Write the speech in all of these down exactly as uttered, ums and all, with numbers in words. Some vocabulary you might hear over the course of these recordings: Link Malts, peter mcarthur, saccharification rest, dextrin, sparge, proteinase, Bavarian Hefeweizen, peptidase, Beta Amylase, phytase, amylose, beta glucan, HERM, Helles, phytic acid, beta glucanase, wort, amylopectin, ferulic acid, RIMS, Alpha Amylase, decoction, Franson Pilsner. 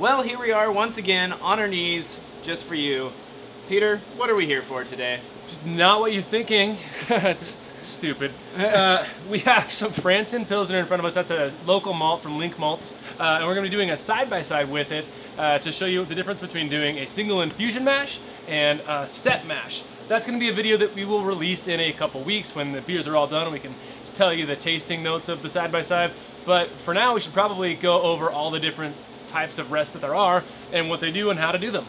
Well, here we are once again on our knees just for you. Peter, what are we here for today? Not what you're thinking. It's stupid. Uh, we have some Franson Pilsner in front of us. That's a local malt from Link Malts. Uh, and we're going to be doing a side-by-side with it uh, to show you the difference between doing a single infusion mash and a step mash. That's going to be a video that we will release in a couple weeks when the beers are all done and we can tell you the tasting notes of the side-by-side. But for now, we should probably go over all the different types of rests that there are and what they do and how to do them.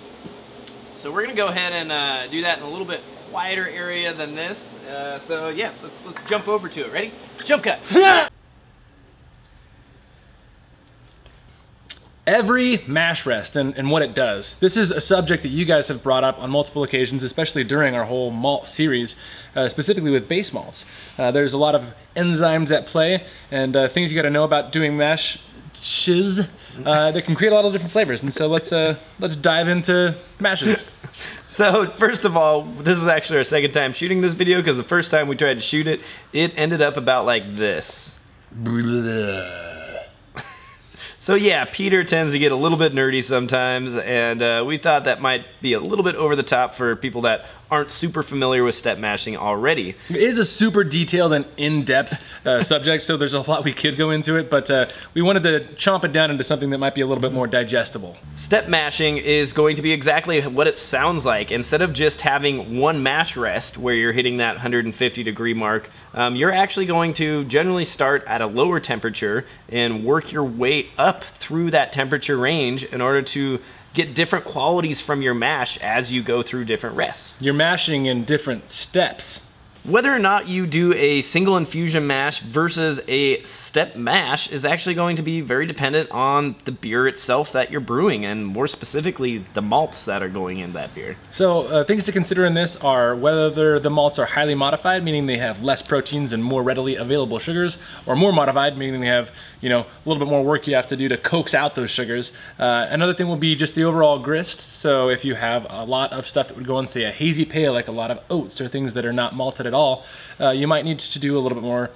So we're gonna go ahead and uh, do that in a little bit quieter area than this. Uh, so yeah, let's, let's jump over to it. Ready? Jump cut. Every mash rest and, and what it does. This is a subject that you guys have brought up on multiple occasions, especially during our whole malt series, uh, specifically with base malts. Uh, there's a lot of enzymes at play and uh, things you gotta know about doing mash shiz uh, that can create a lot of different flavors, and so let's uh, let's dive into mashes. So first of all, this is actually our second time shooting this video because the first time we tried to shoot it, it ended up about like this. So yeah, Peter tends to get a little bit nerdy sometimes, and uh, we thought that might be a little bit over the top for people that aren't super familiar with step mashing already. It is a super detailed and in-depth uh, subject, so there's a lot we could go into it, but uh, we wanted to chomp it down into something that might be a little bit more digestible. Step mashing is going to be exactly what it sounds like. Instead of just having one mash rest where you're hitting that one hundred fifty degree mark, um, you're actually going to generally start at a lower temperature and work your way up through that temperature range in order to get different qualities from your mash as you go through different rests. You're mashing in different steps. Whether or not you do a single infusion mash versus a step mash is actually going to be very dependent on the beer itself that you're brewing, and more specifically the malts that are going in that beer. So uh, things to consider in this are whether the malts are highly modified, meaning they have less proteins and more readily available sugars, or more modified, meaning they have, you know, a little bit more work you have to do to coax out those sugars. Uh, another thing will be just the overall grist. So if you have a lot of stuff that would go in, say, a hazy pale, like a lot of oats or things that are not malted at all, uh, you might need to do a little bit more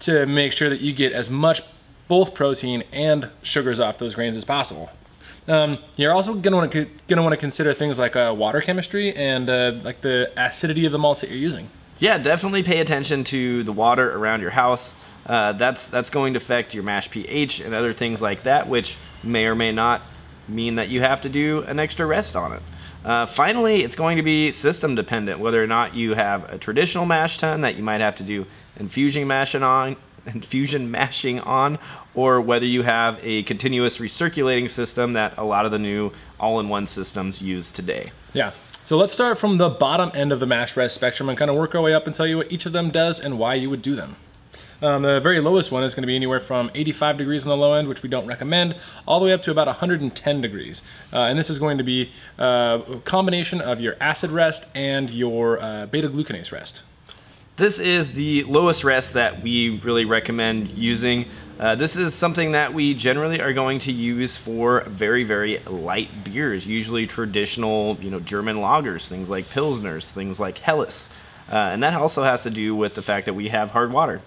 to make sure that you get as much both protein and sugars off those grains as possible. Um, you're also going to want to going to want to consider things like uh, water chemistry and uh, like the acidity of the malts that you're using. Yeah, definitely pay attention to the water around your house. Uh, that's that's going to affect your mash pH and other things like that, which may or may not mean that you have to do an extra rest on it. Uh, finally, it's going to be system dependent, whether or not you have a traditional mash tun that you might have to do infusion mashing on, infusion mashing on, or whether you have a continuous recirculating system that a lot of the new all-in-one systems use today. Yeah. So let's start from the bottom end of the mash rest spectrum and kind of work our way up and tell you what each of them does and why you would do them. Um, the very lowest one is going to be anywhere from eighty-five degrees on the low end, which we don't recommend, all the way up to about one hundred ten degrees. Uh, and this is going to be uh, a combination of your acid rest and your uh, beta glucanase rest. This is the lowest rest that we really recommend using. Uh, this is something that we generally are going to use for very, very light beers, usually traditional, you know, German lagers, things like Pilsners, things like Helles. Uh, and that also has to do with the fact that we have hard water.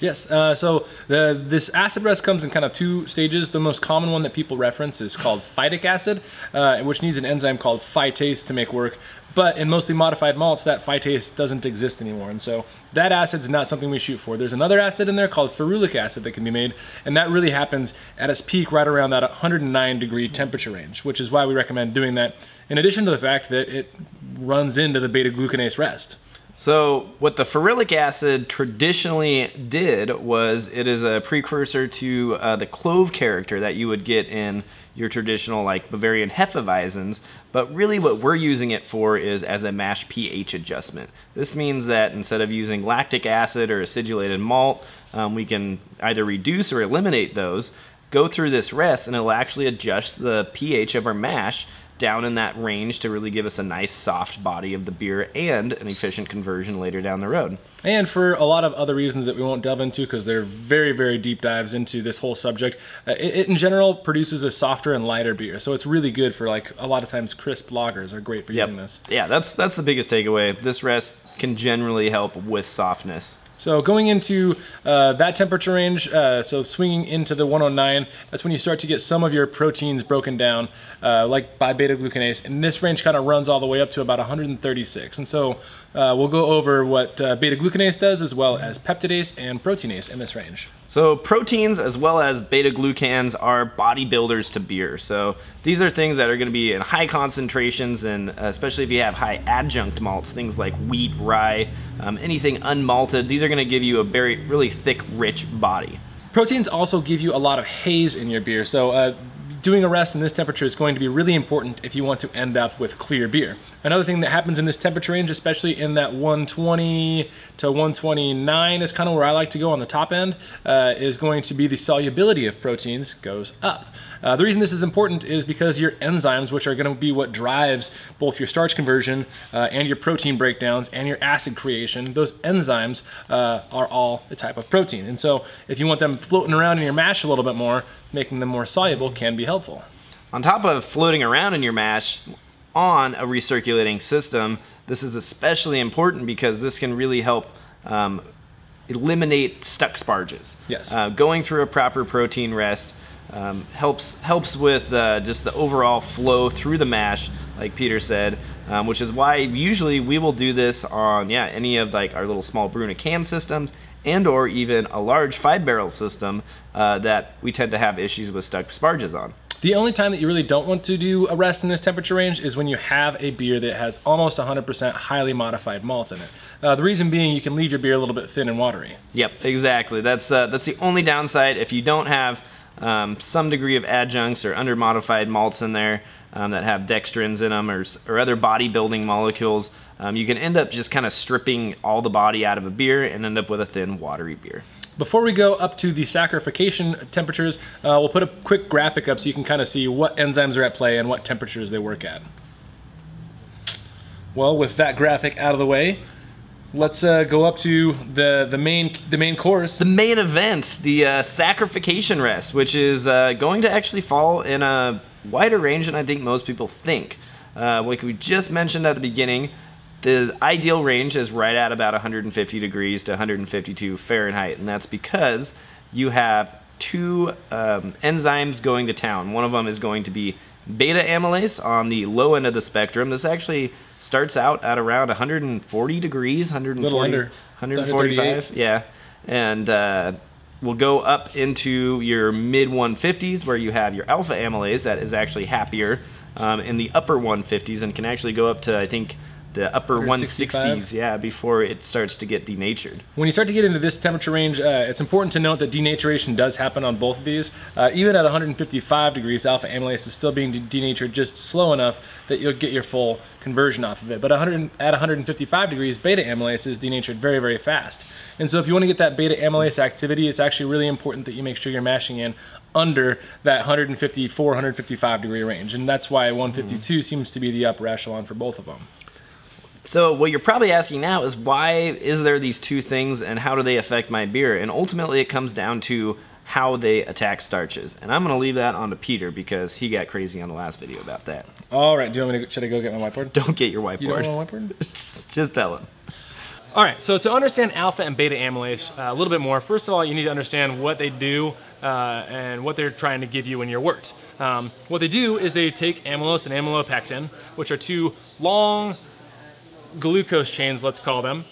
Yes, uh, so the, this acid rest comes in kind of two stages. The most common one that people reference is called phytic acid, uh, which needs an enzyme called phytase to make work. But in mostly modified malts, that phytase doesn't exist anymore. And so that acid's not something we shoot for. There's another acid in there called ferulic acid that can be made. And that really happens at its peak right around that one hundred nine degree temperature range, which is why we recommend doing that, in addition to the fact that it runs into the beta glucanase rest. So what the ferulic acid traditionally did was it is a precursor to uh, the clove character that you would get in your traditional like Bavarian Hefeweizens, but really what we're using it for is as a mash pH adjustment. This means that instead of using lactic acid or acidulated malt, um, we can either reduce or eliminate those, go through this rest, and it'll actually adjust the pH of our mash down in that range to really give us a nice soft body of the beer and an efficient conversion later down the road. And for a lot of other reasons that we won't delve into because they're very, very deep dives into this whole subject, uh, it, it in general produces a softer and lighter beer. So it's really good for, like, a lot of times crisp lagers are great for yep. using this. Yeah, that's, that's the biggest takeaway. This rest can generally help with softness. So going into uh, that temperature range, uh, so swinging into the one oh nine, that's when you start to get some of your proteins broken down, uh, like by beta glucanase, and this range kind of runs all the way up to about one hundred thirty-six. And so uh, we'll go over what uh, beta glucanase does, as well as peptidase and proteinase in this range. So proteins as well as beta glucans are bodybuilders to beer. So these are things that are going to be in high concentrations, and especially if you have high adjunct malts, things like wheat, rye, um, anything unmalted, these are going to give you a very really thick, rich body. Proteins also give you a lot of haze in your beer. So uh, doing a rest in this temperature is going to be really important if you want to end up with clear beer. Another thing that happens in this temperature range, especially in that one twenty to one twenty-nine, is kind of where I like to go on the top end, uh, is going to be the solubility of proteins goes up. Uh, the reason this is important is because your enzymes, which are going to be what drives both your starch conversion uh, and your protein breakdowns and your acid creation, those enzymes uh, are all a type of protein. And so if you want them floating around in your mash a little bit more, making them more soluble can be helpful. On top of floating around in your mash on a recirculating system, this is especially important because this can really help um, eliminate stuck sparges. Yes. Uh, going through a proper protein rest Um, helps helps with uh, just the overall flow through the mash, like Peter said, um, which is why usually we will do this on yeah any of like our little small brew in a can systems, and or even a large five barrel system uh, that we tend to have issues with stuck sparges on. The only time that you really don't want to do a rest in this temperature range is when you have a beer that has almost one hundred percent highly modified malts in it. Uh, the reason being, you can leave your beer a little bit thin and watery. Yep, exactly. That's uh, that's the only downside if you don't have Um, some degree of adjuncts or under modified malts in there um, that have dextrins in them or, or other bodybuilding molecules. Um, you can end up just kind of stripping all the body out of a beer and end up with a thin, watery beer. Before we go up to the saccharification temperatures, uh, we'll put a quick graphic up so you can kind of see what enzymes are at play and what temperatures they work at. Well, with that graphic out of the way, let's uh, go up to the the main the main course, the main event, the uh, saccharification rest, which is uh, going to actually fall in a wider range than I think most people think. Uh, like we just mentioned at the beginning, the ideal range is right at about one hundred fifty degrees to one hundred fifty-two Fahrenheit, and that's because you have two um, enzymes going to town. One of them is going to be beta amylase on the low end of the spectrum. This actually starts out at around one hundred forty degrees, one hundred forty, one forty-five, yeah, and uh, we'll go up into your mid one fifties where you have your alpha amylase that is actually happier um, in the upper one fifties and can actually go up to, I think, the upper one sixties, yeah, before it starts to get denatured. When you start to get into this temperature range, uh, it's important to note that denaturation does happen on both of these. Uh, even at one hundred fifty-five degrees, alpha amylase is still being denatured just slow enough that you'll get your full conversion off of it. But one hundred, at one hundred fifty-five degrees, beta amylase is denatured very, very fast. And so if you want to get that beta amylase activity, it's actually really important that you make sure you're mashing in under that one fifty-four, one fifty-five degree range. And that's why one fifty-two mm. seems to be the upper echelon for both of them. So what you're probably asking now is, why is there these two things and how do they affect my beer? And ultimately it comes down to how they attack starches. And I'm going to leave that on to Peter because he got crazy on the last video about that. All right, do you want me to, should I go get my whiteboard? Don't get your whiteboard. You don't want my whiteboard? Just tell him. All right, so to understand alpha and beta amylase uh, a little bit more, first of all, you need to understand what they do uh, and what they're trying to give you in your wort. Um, what they do is they take amylose and amylopectin, which are two long glucose chains, let's call them,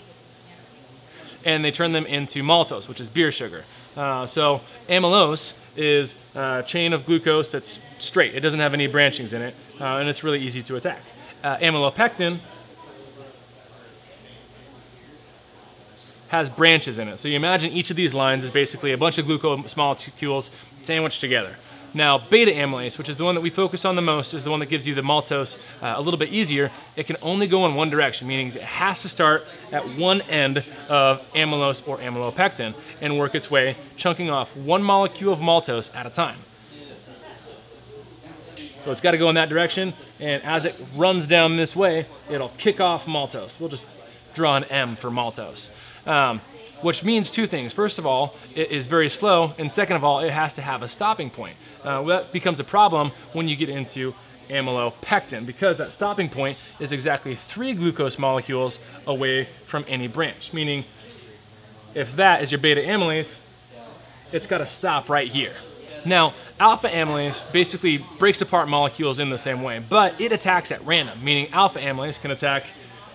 and they turn them into maltose, which is beer sugar. Uh, so amylose is a chain of glucose that's straight. It doesn't have any branchings in it, uh, and it's really easy to attack. Uh, amylopectin has branches in it. So you imagine each of these lines is basically a bunch of glucose molecules sandwiched together. Now, beta amylase, which is the one that we focus on the most, is the one that gives you the maltose uh, a little bit easier. It can only go in one direction, meaning it has to start at one end of amylose or amylopectin and work its way, chunking off one molecule of maltose at a time. So it's got to go in that direction, and as it runs down this way, it'll kick off maltose. We'll just draw an M for maltose. Um, Which means two things. First of all, it is very slow, and second of all, it has to have a stopping point. Uh, that becomes a problem when you get into amylopectin, because that stopping point is exactly three glucose molecules away from any branch, meaning If that is your beta amylase, it's got to stop right here. Now, alpha amylase basically breaks apart molecules in the same way, but it attacks at random, meaning alpha amylase can attack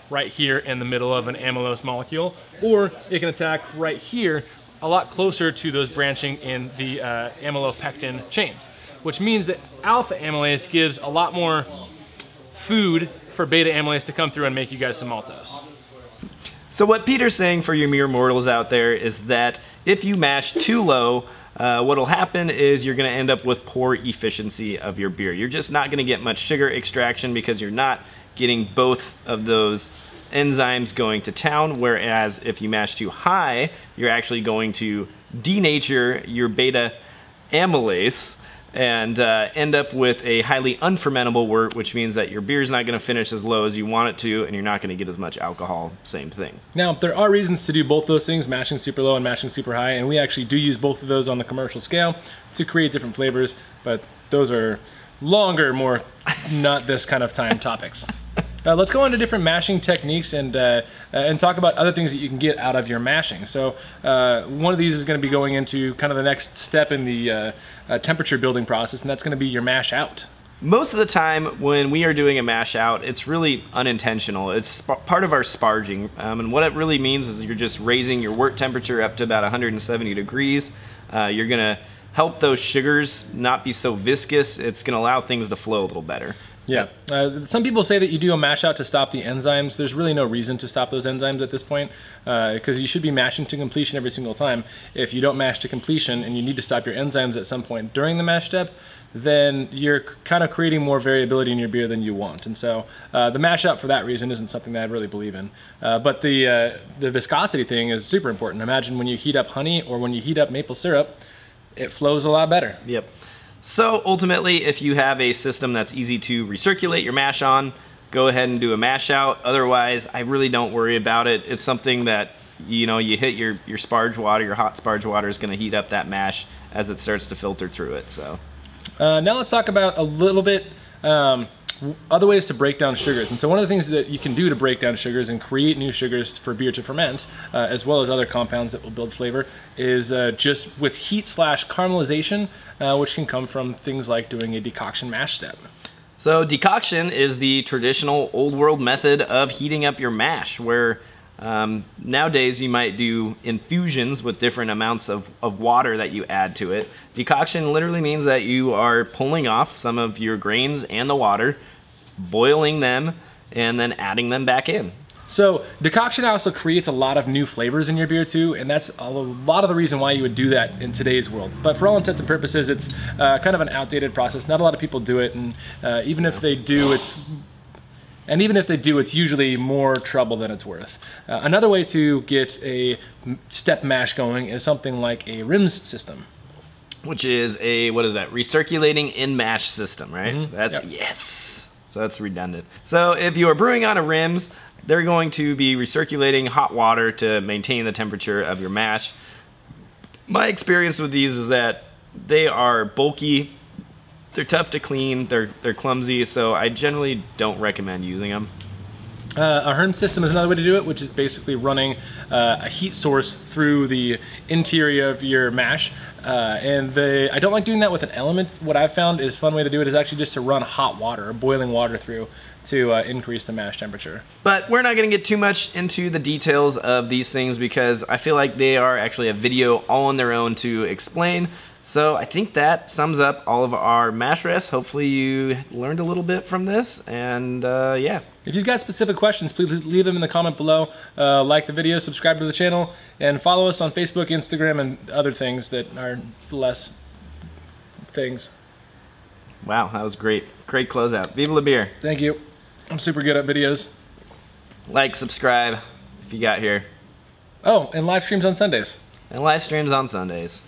right here in the middle of an amylose molecule, or it can attack right here a lot closer to those branching in the uh, amylopectin chains, which means that alpha amylase gives a lot more food for beta amylase to come through and make you guys some maltose. So what Peter's saying for your mere mortals out there is that if you mash too low, Uh, what'll happen is you're gonna end up with poor efficiency of your beer. You're just not gonna get much sugar extraction because you're not getting both of those enzymes going to town, whereas if you mash too high, you're actually going to denature your beta amylase and uh, end up with a highly unfermentable wort, which means that your beer's not gonna finish as low as you want it to, and you're not gonna get as much alcohol, same thing. Now, there are reasons to do both those things, mashing super low and mashing super high, and we actually do use both of those on the commercial scale to create different flavors, but those are longer, more not this kind of time topics. Uh, let's go on to different mashing techniques and uh, and talk about other things that you can get out of your mashing. So uh, one of these is going to be going into kind of the next step in the uh, uh, temperature building process, and that's going to be your mash out. Most of the time when we are doing a mash out, it's really unintentional. It's part of our sparging, um, and what it really means is you're just raising your wort temperature up to about one hundred seventy degrees. Uh, you're going to help those sugars not be so viscous. It's going to allow things to flow a little better. Yeah, uh, some people say that you do a mash out to stop the enzymes. There's really no reason to stop those enzymes at this point, because uh, you should be mashing to completion every single time. If you don't mash to completion and you need to stop your enzymes at some point during the mash step, then you're kind of creating more variability in your beer than you want. And so uh, the mash out for that reason isn't something that I really believe in. Uh, but the, uh, the viscosity thing is super important. Imagine when you heat up honey or when you heat up maple syrup, it flows a lot better. Yep. So ultimately, if you have a system that's easy to recirculate your mash on, go ahead and do a mash out. Otherwise, I really don't worry about it. It's something that, you know, you hit your, your sparge water, your hot sparge water is gonna heat up that mash as it starts to filter through it, so. Uh, now let's talk about a little bit, um, other ways to break down sugars. And so one of the things that you can do to break down sugars and create new sugars for beer to ferment, uh, as well as other compounds that will build flavor, is uh, just with heat slash caramelization, uh, which can come from things like doing a decoction mash step. So decoction is the traditional old world method of heating up your mash, where um, nowadays you might do infusions with different amounts of, of water that you add to it. Decoction literally means that you are pulling off some of your grains and the water, boiling them, and then adding them back in. So decoction also creates a lot of new flavors in your beer too, and that's a lot of the reason why you would do that in today's world. But for all intents and purposes, it's uh, kind of an outdated process. Not a lot of people do it, and uh, even if they do, it's And even if they do, it's usually more trouble than it's worth. Uh, another way to get a step mash going is something like a RIMS system. Which is a, what is that, recirculating in mash system, right? Mm-hmm. That's, yep. Yes. So that's redundant. So if you are brewing on a RIMS, they're going to be recirculating hot water to maintain the temperature of your mash. My experience with these is that they are bulky, they're tough to clean, they're, they're clumsy, so I generally don't recommend using them. Uh, a HERM system is another way to do it, which is basically running uh, a heat source through the interior of your mash. Uh, and the, I don't like doing that with an element. What I've found is a fun way to do it is actually just to run hot water or boiling water through to uh, increase the mash temperature. But we're not going to get too much into the details of these things because I feel like they are actually a video all on their own to explain. So I think that sums up all of our mash rests. Hopefully you learned a little bit from this, and uh, yeah. If you've got specific questions, please leave them in the comment below. Uh, like the video, subscribe to the channel, and follow us on Facebook, Instagram, and other things that are less things. Wow, that was great. Great closeout. Viva la beer. Thank you. I'm super good at videos. Like, subscribe if you got here. Oh, and live streams on Sundays. And live streams on Sundays.